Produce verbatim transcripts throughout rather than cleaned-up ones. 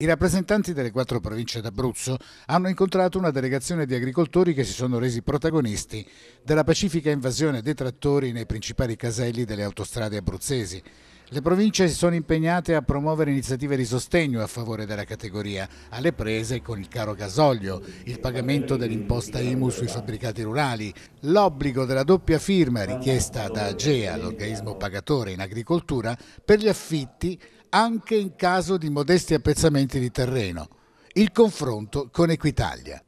I rappresentanti delle quattro province d'Abruzzo hanno incontrato una delegazione di agricoltori che si sono resi protagonisti della pacifica invasione dei trattori nei principali caselli delle autostrade abruzzesi. Le province si sono impegnate a promuovere iniziative di sostegno a favore della categoria, alle prese con il caro gasolio, il pagamento dell'imposta I M U sui fabbricati rurali, l'obbligo della doppia firma richiesta da AGEA, l'organismo pagatore in agricoltura, per gli affitti anche in caso di modesti appezzamenti di terreno, il confronto con Equitalia.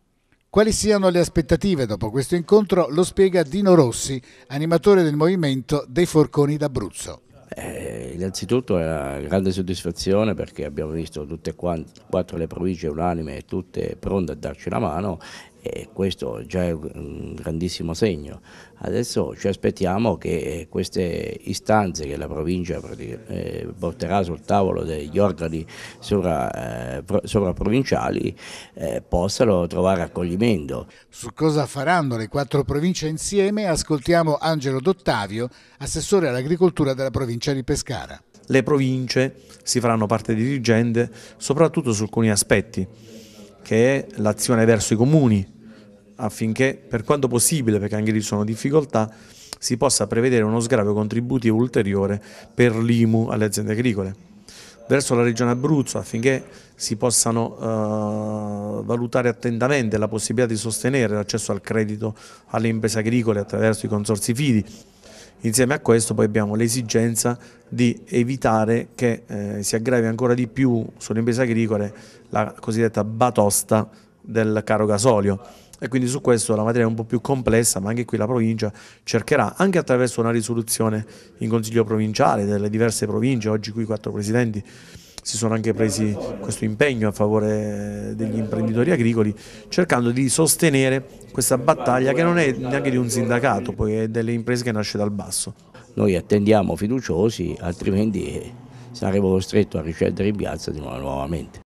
Quali siano le aspettative dopo questo incontro lo spiega Dino Rossi, animatore del movimento dei Forconi d'Abruzzo. Eh, innanzitutto è una grande soddisfazione perché abbiamo visto tutte quante, quattro le province unanime, tutte pronte a darci una mano, e questo già è un grandissimo segno. Adesso ci aspettiamo che queste istanze che la provincia eh, porterà sul tavolo degli organi sovraprovinciali eh, possano trovare accoglimento. Su cosa faranno le quattro province insieme ascoltiamo Angelo D'Ottavio, assessore all'agricoltura della provincia di Pescara. Le province si faranno parte dirigente soprattutto su alcuni aspetti, che è l'azione verso i comuni, affinché per quanto possibile, perché anche lì sono difficoltà, si possa prevedere uno sgravio contributivo ulteriore per l'I M U alle aziende agricole. Verso la regione Abruzzo, affinché si possano eh, valutare attentamente la possibilità di sostenere l'accesso al credito alle imprese agricole attraverso i consorzi FIDI. Insieme a questo poi abbiamo l'esigenza di evitare che eh, si aggravi ancora di più sulle imprese agricole la cosiddetta batosta del caro gasolio, e quindi su questo la materia è un po' più complessa, ma anche qui la provincia cercherà, anche attraverso una risoluzione in consiglio provinciale delle diverse province, oggi qui i quattro presidenti si sono anche presi questo impegno a favore degli imprenditori agricoli, cercando di sostenere questa battaglia che non è neanche di un sindacato, poi è delle imprese che nasce dal basso. Noi attendiamo fiduciosi, altrimenti saremo costretti a ricevere in piazza di nuovo nuovamente.